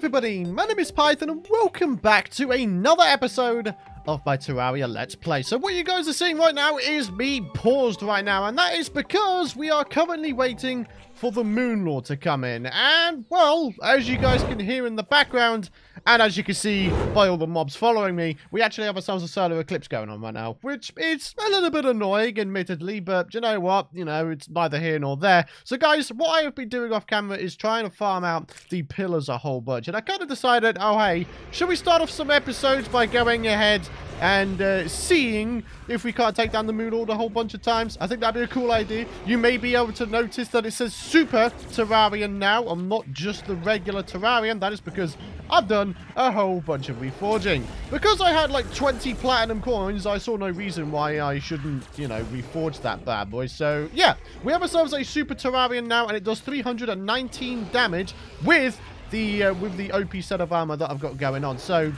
everybody, my name is Python and welcome back to another episode of my Terraria Let's Play. So what you guys are seeing right now is me paused right now, and that is because we are currently waiting for the Moon Lord to come in. And, well, as you guys can hear in the background, and as you can see by all the mobs following me, we actually have ourselves a solar eclipse going on right now, which is a little bit annoying, admittedly, but you know what? You know, it's neither here nor there. So, guys, what I have been doing off camera is trying to farm out the pillars a whole bunch, and I kind of decided, oh, hey, should we start off some episodes by going ahead and seeing if we can't take down the Moon Lord a whole bunch of times? I think that'd be a cool idea. You may be able to notice that it says Super Terrarian now. I'm not just the regular Terrarian. That is because I've done a whole bunch of reforging. Because I had like 20 platinum coins, I saw no reason why I shouldn't, you know, reforge that bad boy. So, yeah, we have ourselves a Super Terrarian now, and it does 319 damage with the OP set of armor that I've got going on. So,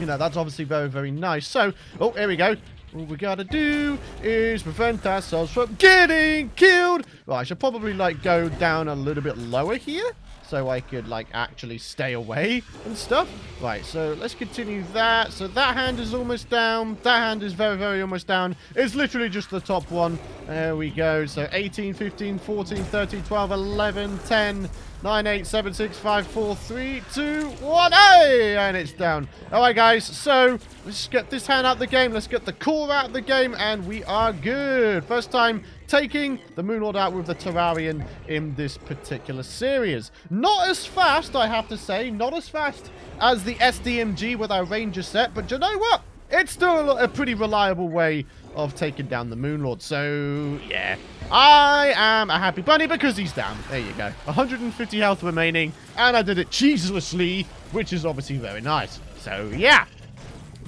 you know, that's obviously very, very nice. So, oh, here we go. All we gotta do is prevent ourselves from getting killed. Well, I should probably, like, go down a little bit lower here, so I could, like, actually stay away and stuff. Right, so let's continue that. So that hand is almost down. That hand is very, very almost down. It's literally just the top one. There we go. So 18, 15, 14, 13, 12, 11, 10, 9, 8, 7, 6, 5, 4, 3, 2, 1. Hey! And it's down. All right, guys. So let's get this hand out of the game. Let's get the core out of the game. And we are good. First time taking the Moon Lord out with the Terrarian in this particular series. Not as fast, I have to say, not as fast as the SDMG with our Ranger set, but you know what? It's still a pretty reliable way of taking down the Moon Lord. So, yeah, I am a happy bunny because he's down. There you go. 150 health remaining, and I did it cheeselessly, which is obviously very nice. So, yeah.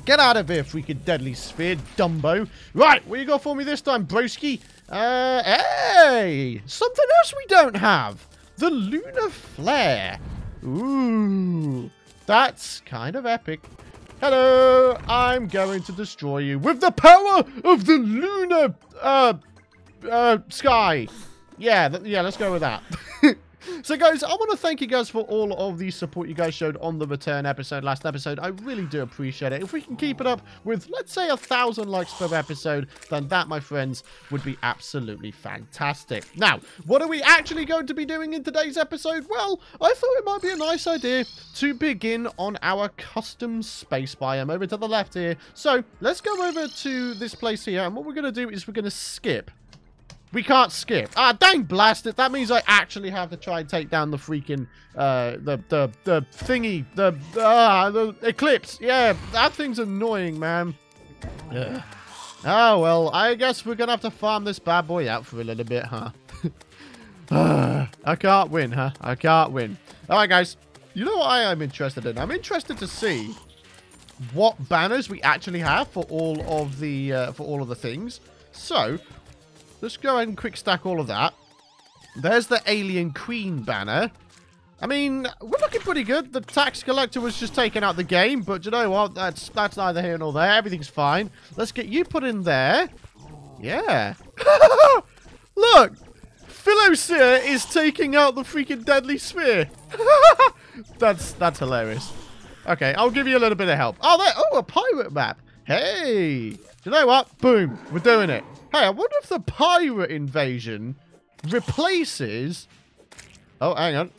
Get out of here, freaking deadly sphere, Dumbo. Right, what you got for me this time, broski? Hey! Something else we don't have. The lunar flare. Ooh. That's kind of epic. Hello, I'm going to destroy you with the power of the lunar sky. Yeah, let's go with that. So, guys, I want to thank you guys for all of the support you guys showed on the return episode, last episode. I really do appreciate it. If we can keep it up with, let's say, 1,000 likes per episode, then that, my friends, would be absolutely fantastic. Now, what are we actually going to be doing in today's episode? Well, I thought it might be a nice idea to begin on our custom space biome over to the left here. So, let's go over to this place here, and what we're going to do is we're going to skip. We can't skip. Ah, dang blast it. That means I actually have to try and take down the freaking, the thingy, the eclipse. Yeah, that thing's annoying, man. Ugh. Oh, well, I guess we're going to have to farm this bad boy out for a little bit, huh? I can't win, huh? I can't win. All right, guys. You know what I am interested in? I'm interested to see what banners we actually have for all of the things. So, let's go ahead and quick stack all of that. There's the Alien Queen banner. I mean, we're looking pretty good. The tax collector was just taken out the game, but you know what? That's neither here nor there. Everything's fine. Let's get you put in there. Yeah. Look! Philoseer is taking out the freaking deadly sphere. That's hilarious. Okay, I'll give you a little bit of help. Oh, there. Oh, a pirate map. Hey! You know what? Boom. We're doing it. Hey, I wonder if the pirate invasion replaces... Oh, hang on.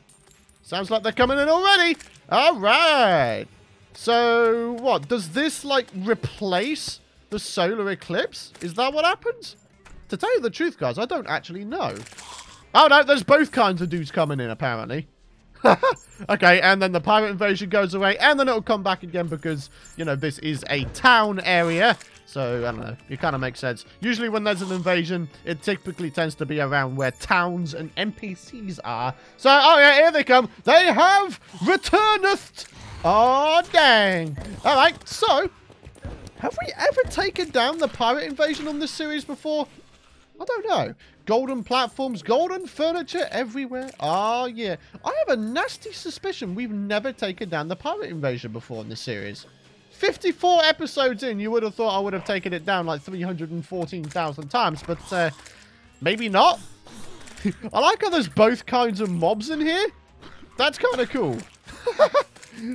Sounds like they're coming in already. All right. So, what? Does this, like, replace the solar eclipse? Is that what happens? To tell you the truth, guys, I don't actually know. Oh, no, there's both kinds of dudes coming in, apparently. Okay, and then the pirate invasion goes away, and then it'll come back again because, you know, this is a town area. So, I don't know. It kind of makes sense. Usually when there's an invasion, it typically tends to be around where towns and NPCs are. So, oh yeah, here they come. They have returneth. Oh, dang. All right, so, have we ever taken down the pirate invasion on this series before? I don't know. Golden platforms, golden furniture everywhere. Oh, yeah. I have a nasty suspicion we've never taken down the pirate invasion before in this series. 54 episodes in, you would have thought I would have taken it down like 314,000 times, but maybe not. I like how there's both kinds of mobs in here. That's kind of cool.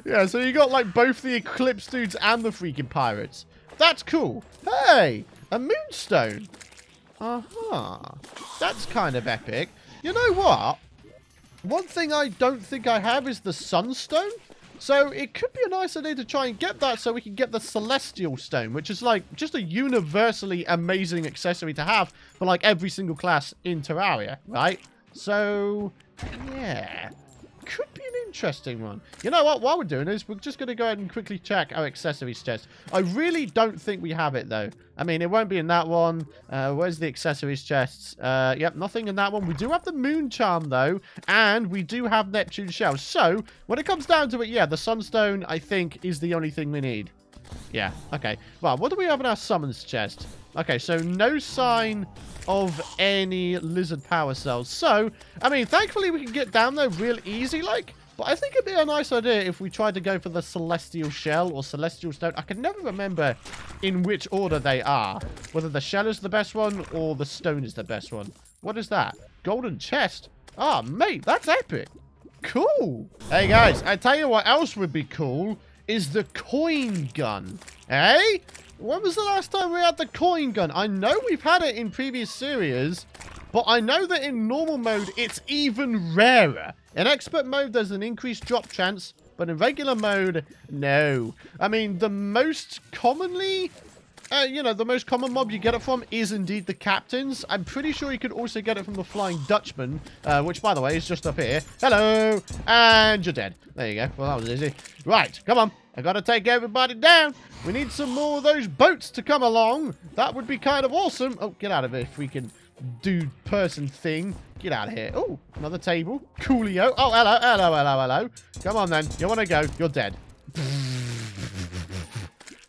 Yeah, so you got like both the Eclipse dudes and the freaking pirates. That's cool. Hey, a moonstone. That's kind of epic. You know what? One thing I don't think I have is the sunstone. So it could be a nice idea to try and get that so we can get the Celestial Stone, which is like just a universally amazing accessory to have for like every single class in Terraria, right? So, yeah, could be an interesting one. You know what? While we're doing this, we're just going to go ahead and quickly check our accessories chest. I really don't think we have it, though. I mean, it won't be in that one. Where's the accessories chests? Yep, nothing in that one. We do have the Moon Charm, though, and we do have Neptune Shell. So, when it comes down to it, yeah, the Sunstone, I think, is the only thing we need. Yeah, okay. Well, what do we have in our summons chest? Okay, so no sign of any lizard power cells. So, I mean, thankfully we can get down there real easy, like. But I think it'd be a nice idea if we tried to go for the Celestial Shell or Celestial Stone. I can never remember in which order they are. Whether the shell is the best one or the stone is the best one. What is that? Golden chest? Ah, mate, that's epic. Cool. Hey, guys, I tell you what else would be cool is the coin gun. Eh? When was the last time we had the coin gun? I know we've had it in previous series, but I know that in normal mode, it's even rarer. In expert mode, there's an increased drop chance, but in regular mode, no. I mean, the most commonly, you know, the most common mob you get it from is indeed the captains. I'm pretty sure you could also get it from the Flying Dutchman, which, by the way, is just up here. Hello! And you're dead. There you go. Well, that was easy. Right, come on. I gotta take everybody down. We need some more of those boats to come along. That would be kind of awesome. Oh, get out of here, freaking dude person thing. Get out of here. Oh, another table. Coolio. Oh, hello, hello, hello, hello. Come on, then. You want to go? You're dead.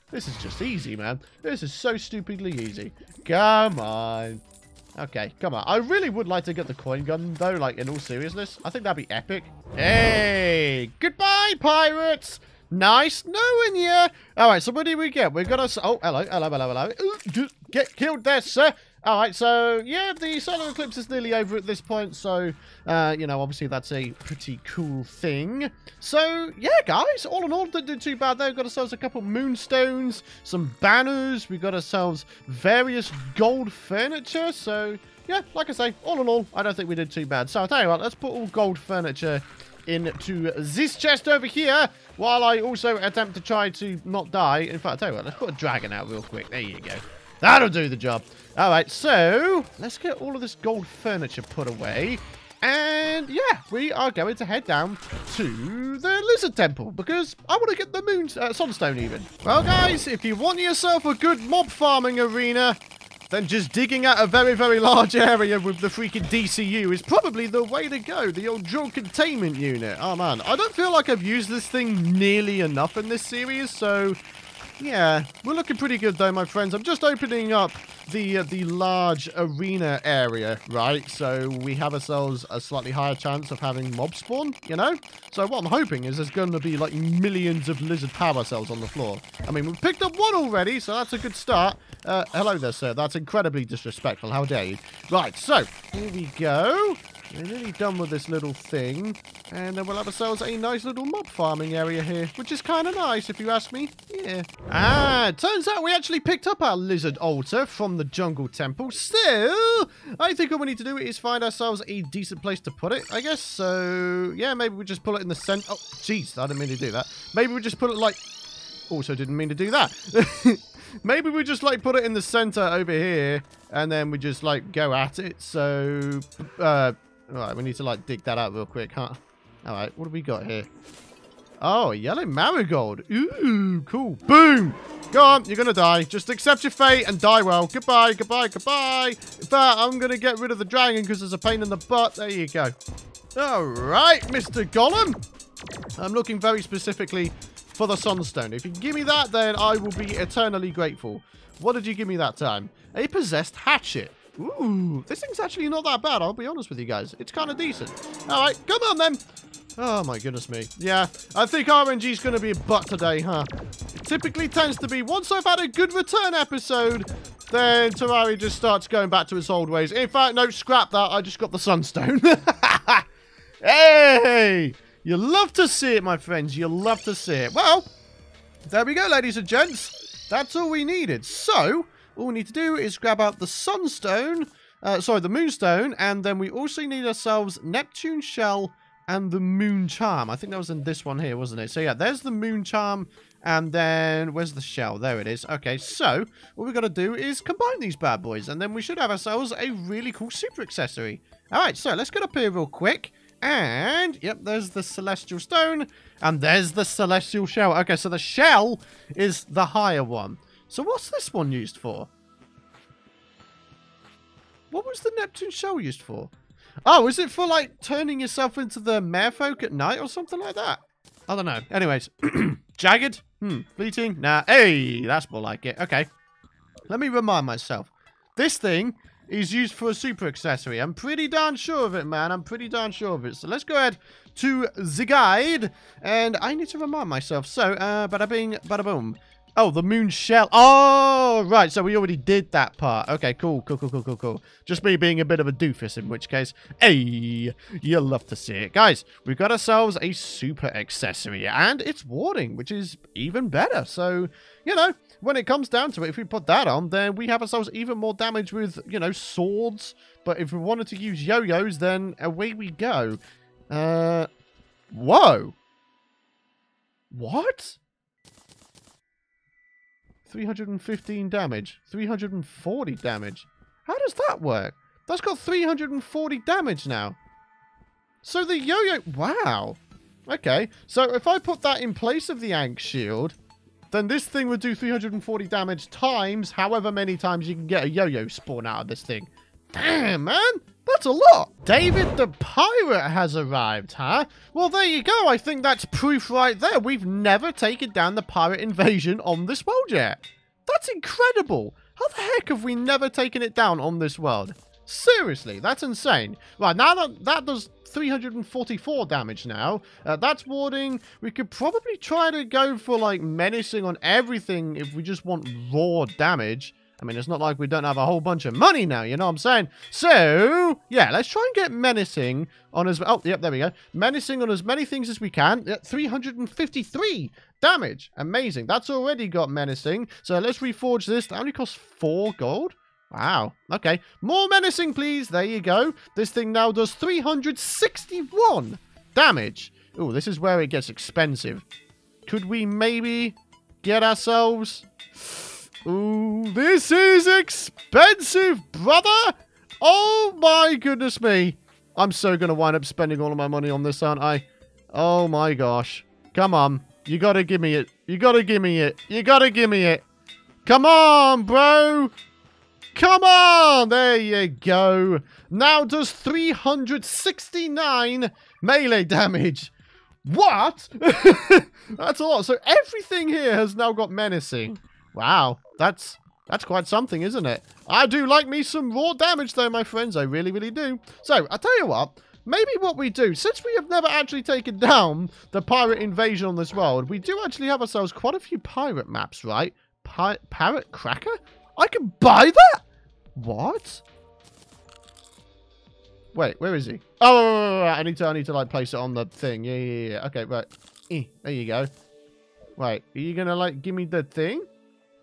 This is just easy, man. This is so stupidly easy. Come on. Okay, come on. I really would like to get the coin gun, though, like, in all seriousness. I think that'd be epic. Hey! Goodbye, pirates! Nice knowing you. All right, so what do we get? We've got us. Oh, hello, hello, hello, hello. Ooh, get killed there, sir. All right, so, yeah, the solar eclipse is nearly over at this point. So, you know, obviously that's a pretty cool thing. So, yeah, guys, all in all, didn't do too bad there. We've got ourselves a couple moonstones, some banners. We've got ourselves various gold furniture. So, yeah, like I say, all in all, I don't think we did too bad. So, I'll tell you what, let's put all gold furniture into this chest over here, while I also attempt to try to not die. In fact, I tell you what, let's put a dragon out real quick. There you go. That'll do the job. All right, so let's get all of this gold furniture put away. And, yeah, we are going to head down to the Lizard Temple, because I want to get the moon, sunstone even. Well, guys, if you want yourself a good mob farming arena, then just digging out a very, very large area with the freaking DCU is probably the way to go. The old dual containment unit. Oh, man. I don't feel like I've used this thing nearly enough in this series, so yeah. We're looking pretty good, though, my friends. I'm just opening up the large arena area, right? So we have ourselves a slightly higher chance of having mob spawn, you know? So what I'm hoping is there's going to be, like, millions of lizard power cells on the floor. I mean, we've picked up one already, so that's a good start. Hello there, sir. That's incredibly disrespectful. How dare you? Right, so here we go. We're nearly done with this little thing. And then we'll have ourselves a nice little mob farming area here, which is kind of nice, if you ask me. Yeah. Ah, turns out we actually picked up our lizard altar from the jungle temple. So, I think all we need to do is find ourselves a decent place to put it, I guess. So, yeah, maybe we just pull it in the center. Oh, jeez, I didn't mean to do that. Maybe we just put it like... Also didn't mean to do that. Maybe we just, like, put it in the center over here, and then we just, like, go at it. So, all right, we need to, like, dig that out real quick, huh? All right, what do we got here? Oh, a yellow marigold. Ooh, cool. Boom! Go on, you're gonna die. Just accept your fate and die well. Goodbye, goodbye, goodbye. But I'm gonna get rid of the dragon because there's a pain in the butt. There you go. All right, Mr. Gollum. I'm looking very specifically for the sunstone. If you give me that, then I will be eternally grateful. What did you give me that time? A possessed hatchet. Ooh, this thing's actually not that bad, I'll be honest with you guys. It's kind of decent. All right, come on then. Oh my goodness me. Yeah, I think RNG's going to be a butt today, huh? It typically tends to be, once I've had a good return episode, then Terraria just starts going back to its old ways. In fact, no, scrap that. I just got the sunstone. Hey! You love to see it, my friends. You love to see it. Well, there we go, ladies and gents. That's all we needed. So, all we need to do is grab out the sunstone, the moonstone, and then we also need ourselves Neptune Shell and the moon charm. I think that was in this one here, wasn't it? So yeah, there's the moon charm, and then where's the shell? There it is. Okay, so what we've got to do is combine these bad boys, and then we should have ourselves a really cool super accessory. All right, so let's get up here real quick. And, yep, there's the Celestial Stone, and there's the Celestial Shell. Okay, so the shell is the higher one. So what's this one used for? What was the Neptune Shell used for? Oh, is it for, like, turning yourself into the mare folk at night or something like that? I don't know. Anyways, jagged? Bleating? Nah. Hey, that's more like it. Okay. Let me remind myself. This thing is used for a super accessory. I'm pretty darn sure of it, man. I'm pretty darn sure of it. So let's go ahead to the guide. And I need to remind myself. So, bada bing, bada boom. Oh, the moon shell. Oh, right. So we already did that part. Okay, cool, cool, cool, cool, cool, cool. Just me being a bit of a doofus, in which case, hey, you'll love to see it. Guys, we've got ourselves a super accessory, and it's warding, which is even better. So, you know, when it comes down to it, if we put that on, then we have ourselves even more damage with, you know, swords. But if we wanted to use yo-yos, then away we go. Whoa. What? 315 damage. 340 damage. How does that work? That's got 340 damage now. So the yo-yo... Wow. Okay. So if I put that in place of the Ankh shield, then this thing would do 340 damage times however many times you can get a yo-yo spawn out of this thing. Damn, man. That's a lot. David the Pirate has arrived, huh? Well, there you go. I think that's proof right there. We've never taken down the pirate invasion on this world yet. That's incredible. How the heck have we never taken it down on this world? Seriously, that's insane. Right, now that does 344 damage now. That's warding. We could probably try to go for, like, menacing on everything if we just want raw damage. I mean, it's not like we don't have a whole bunch of money now, you know what I'm saying? So, yeah, let's try and get menacing on as... Oh, yep, there we go. Menacing on as many things as we can. Yep, 353 damage. Amazing. That's already got menacing. So let's reforge this. That only costs 4 gold. Wow. Okay. More menacing, please. There you go. This thing now does 361 damage. Ooh, this is where it gets expensive. Could we maybe get ourselves... Ooh, this is expensive, brother! Oh my goodness me. I'm so going to wind up spending all of my money on this, aren't I? Oh my gosh. Come on. You got to give me it. You got to give me it. You got to give me it. Come on, bro! Come on! There you go. Now does 369 melee damage. What? That's a lot. So everything here has now got menacing. Wow. That's quite something, isn't it? I do like me some raw damage, though, my friends. I really, really do. So, I'll tell you what. Maybe what we do, since we have never actually taken down the pirate invasion on this world, we do actually have ourselves quite a few pirate maps, right? Pirate Cracker? I can buy that? What? Wait, where is he? Oh, right. I need to, like, place it on the thing. Yeah, yeah, yeah. Okay, right. There you go. Wait, are you going to, like, give me the thing?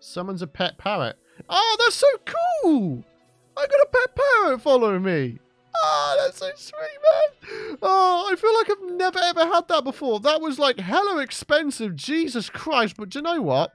Summons a pet parrot. Oh, that's so cool! I got a pet parrot following me. Oh, that's so sweet, man. Oh, I feel like I've never ever had that before. That was, like, hella expensive. Jesus Christ. But do you know what?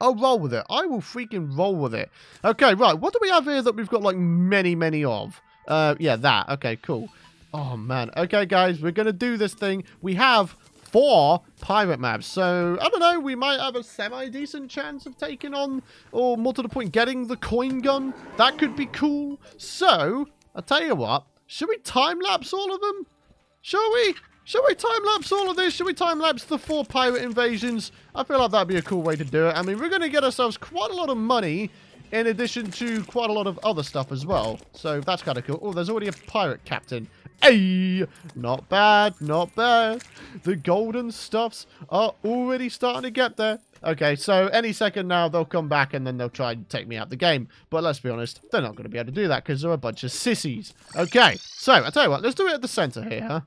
I'll roll with it. I will freaking roll with it. Okay, right. What do we have here that we've got, like, many, many of? Yeah, that. Okay, cool. Oh, man. Okay, guys. We're going to do this thing. We have 4 pirate maps, so I don't know, we might have a semi-decent chance of taking on, or more to the point, getting the coin gun. That could be cool. So, I'll tell you what, should we time-lapse all of them? Shall we? Should we time-lapse all of this? Should we time-lapse the 4 pirate invasions? I feel like that'd be a cool way to do it. I mean, we're going to get ourselves quite a lot of money, in addition to quite a lot of other stuff as well. So that's kind of cool. Oh, there's already a pirate captain. Hey, not bad, not bad. The golden stuffs are already starting to get there. Okay, so any second now, they'll come back and then they'll try and take me out the game. But let's be honest, they're not going to be able to do that because they're a bunch of sissies. Okay, so I tell you what, let's do it at the center here, huh?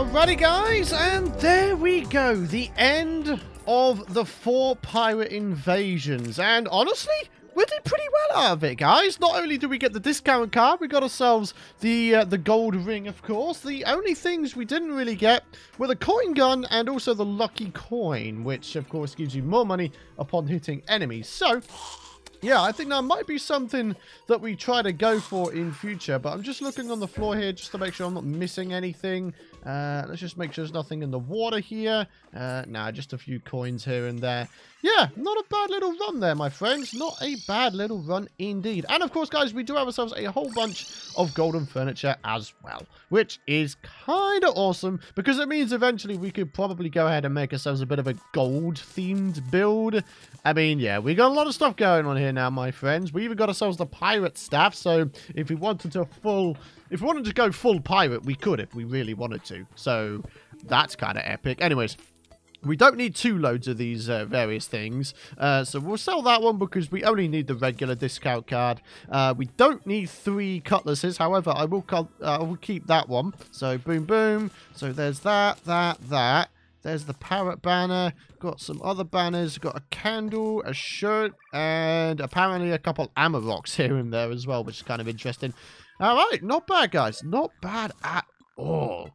Alrighty guys, and there we go, the end of the 4 pirate invasions, and honestly, we did pretty well out of it, guys. Not only did we get the discount card, we got ourselves the gold ring, of course. The only things we didn't really get were the coin gun and also the lucky coin, which, of course, gives you more money upon hitting enemies. So, yeah, I think that might be something that we try to go for in future. But I'm just looking on the floor here just to make sure I'm not missing anything. Let's just make sure there's nothing in the water here. Nah, just a few coins here and there. Yeah, not a bad little run there, my friends. Not a bad little run indeed. And of course, guys, we do have ourselves a whole bunch of golden furniture as well, which is kind of awesome because it means eventually we could probably go ahead and make ourselves a bit of a gold-themed build. I mean, yeah, we got a lot of stuff going on here now, my friends. We even got ourselves the pirate staff, so if we wanted to go full pirate, we could if we really wanted to. So that's kind of epic. Anyways, we don't need 2 loads of these various things, so we'll sell that one because we only need the regular discount card. We don't need 3 cutlasses, however, I will keep that one. So boom, boom. So there's that, that, that. There's the parrot banner. Got some other banners. Got a candle, a shirt, and apparently a couple ammo rocks here and there as well, which is kind of interesting. All right, not bad, guys. Not bad at all.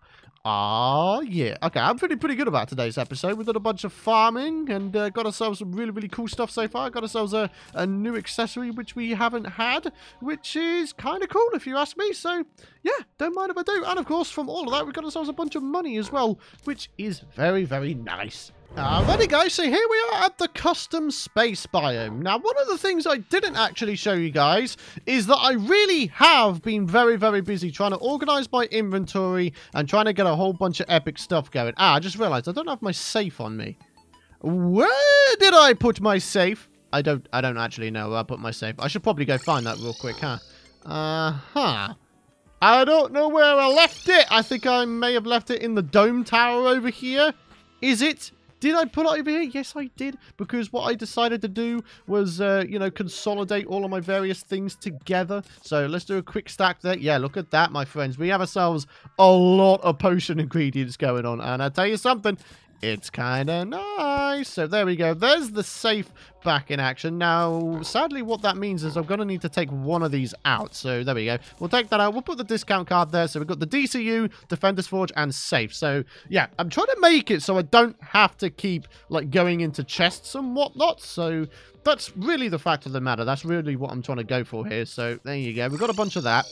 Ah, yeah. Okay, I'm feeling pretty good about today's episode. We did a bunch of farming and got ourselves some really, really cool stuff so far. Got ourselves a new accessory, which we haven't had, which is kind of cool, if you ask me. So, yeah, don't mind if I do. And, of course, from all of that, we got ourselves a bunch of money as well, which is very, very nice. Alrighty guys, so here we are at the custom space biome. Now, one of the things I didn't actually show you guys is that I really have been very, very busy trying to organize my inventory and trying to get a whole bunch of epic stuff going. Ah, I just realized I don't have my safe on me. Where did I put my safe? I don't actually know where I put my safe. I should probably go find that real quick, huh? I don't know where I left it. I think I may have left it in the dome tower over here. Is it? Did I put it over here? Yes, I did. Because what I decided to do was, you know, consolidate all of my various things together. So let's do a quick stack there. Yeah, look at that, my friends. We have ourselves a lot of potion ingredients going on. And I tell you something, it's kind of nice. So there we go. There's the safe back in action. Now, sadly, what that means is I'm going to need to take one of these out. So there we go. We'll take that out. We'll put the discount card there. So we've got the DCU, Defender's Forge, and safe. So, yeah, I'm trying to make it so I don't have to keep, like, going into chests and whatnot. So that's really the fact of the matter. That's really what I'm trying to go for here. So there you go. We've got a bunch of that.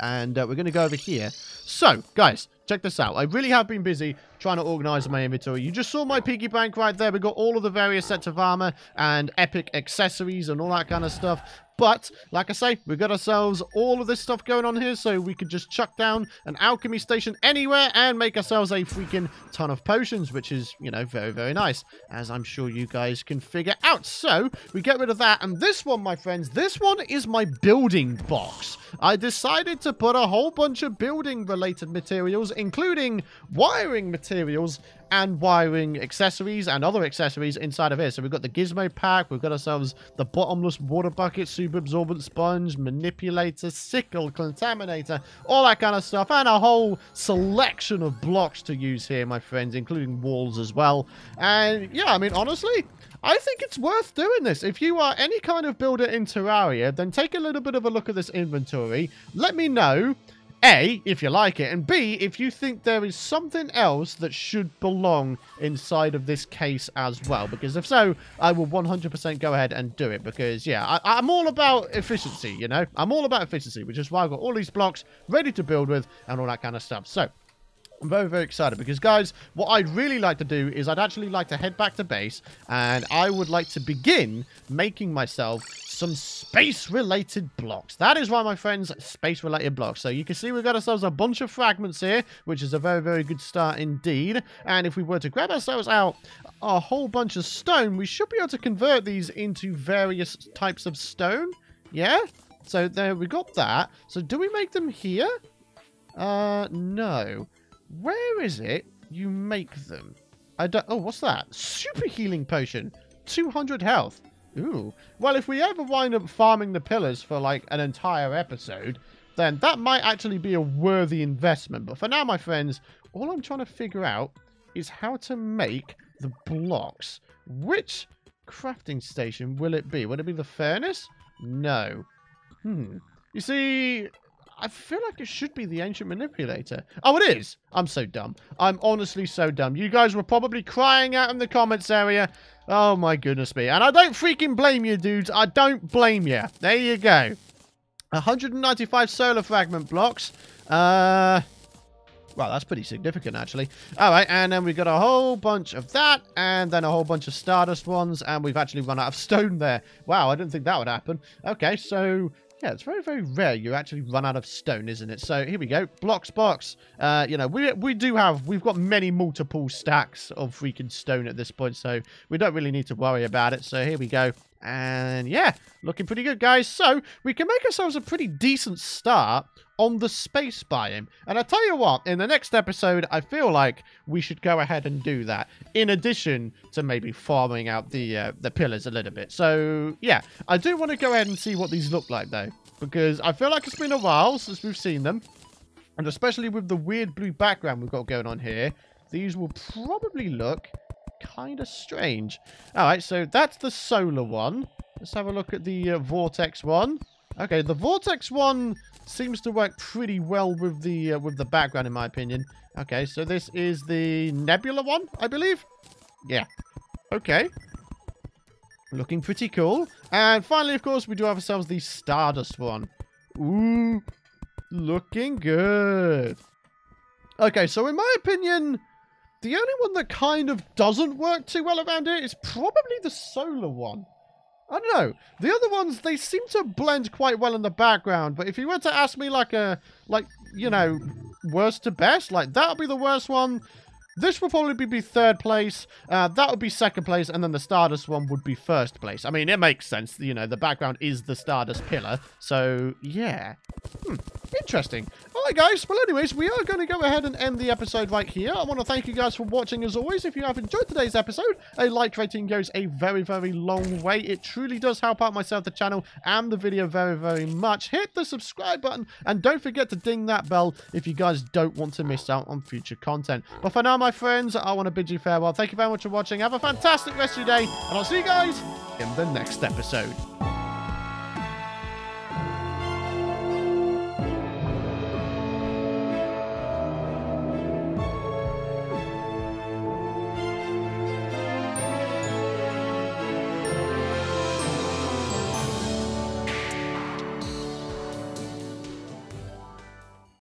And we're going to go over here. So, guys, check this out. I really have been busy trying to organize my inventory. You just saw my piggy bank right there. We got all of the various sets of armor and epic accessories and all that kind of stuff. But, like I say, we got ourselves all of this stuff going on here, so we could just chuck down an alchemy station anywhere and make ourselves a freaking ton of potions, which is, you know, very, very nice, as I'm sure you guys can figure out. So, we get rid of that, and this one, my friends, this one is my building box. I decided to put a whole bunch of building-related materials, including wiring materials, and wiring accessories and other accessories inside of here. So we've got the Gizmo pack, we've got ourselves the bottomless water bucket, super absorbent sponge, manipulator, sickle, contaminator, all that kind of stuff, and a whole selection of blocks to use here, my friends, including walls as well. And yeah, I mean, honestly, I think it's worth doing this. If you are any kind of builder in Terraria, then take a little bit of a look at this inventory. Let me know, A, if you like it, and B, if you think there is something else that should belong inside of this case as well. Because if so, I will 100% go ahead and do it. Because, yeah, I'm all about efficiency, you know? I'm all about efficiency, which is why I've got all these blocks ready to build with and all that kind of stuff. So I'm very, very excited because, guys, what I'd really like to do is I'd actually like to head back to base, and I would like to begin making myself some space-related blocks. That is why, my friends, space-related blocks. So you can see we've got ourselves a bunch of fragments here, which is a very, very good start indeed. And if we were to grab ourselves out a whole bunch of stone, we should be able to convert these into various types of stone. Yeah? So there we got that. So do we make them here? No. Where is it you make them? I don't... Oh, what's that? Super healing potion. 200 health. Ooh. Well, if we ever wind up farming the pillars for, like, an entire episode, then that might actually be a worthy investment. But for now, my friends, all I'm trying to figure out is how to make the blocks. Which crafting station will it be? Will it be the furnace? No. You see, I feel like it should be the ancient manipulator. Oh, it is. I'm so dumb. I'm honestly so dumb. You guys were probably crying out in the comments area. Oh, my goodness me. And I don't freaking blame you, dudes. I don't blame you. There you go. 195 solar fragment blocks. Well, that's pretty significant, actually. All right, and then we've got a whole bunch of that, and then a whole bunch of stardust ones, and we've actually run out of stone there. Wow, I didn't think that would happen. Okay, so, yeah, it's very, very rare you actually run out of stone, isn't it? So, here we go. Blocks, blocks. You know, we've got many multiple stacks of freaking stone at this point, so we don't really need to worry about it. So, here we go. And, yeah, looking pretty good, guys. So, we can make ourselves a pretty decent start on the space biome. And I tell you what, in the next episode, I feel like we should go ahead and do that, in addition to maybe farming out the pillars a little bit. So, yeah, I do want to go ahead and see what these look like, though, because I feel like it's been a while since we've seen them, and especially with the weird blue background we've got going on here, these will probably look kind of strange. All right, so that's the solar one. Let's have a look at the vortex one. Okay, the vortex one seems to work pretty well with the background, in my opinion. Okay, so this is the nebula one, I believe. Yeah. Okay. Looking pretty cool. And finally, of course, we do have ourselves the stardust one. Ooh, looking good. Okay, so in my opinion, the only one that kind of doesn't work too well around here is probably the solar one. I don't know. The other ones, they seem to blend quite well in the background, but if you were to ask me like, you know, worst to best, like, that would be the worst one. This would probably be third place. That would be second place, and then the stardust one would be first place. I mean, it makes sense. You know, the background is the stardust pillar, so, yeah. Interesting. All right, guys. Well, anyways, we are going to go ahead and end the episode right here. I want to thank you guys for watching, as always. If you have enjoyed today's episode, a like rating goes a very, very long way. It truly does help out myself, the channel, and the video very, very much. Hit the subscribe button, and don't forget to ding that bell if you guys don't want to miss out on future content. But for now, my friends, I want to bid you farewell. Thank you very much for watching. Have a fantastic rest of your day, and I'll see you guys in the next episode.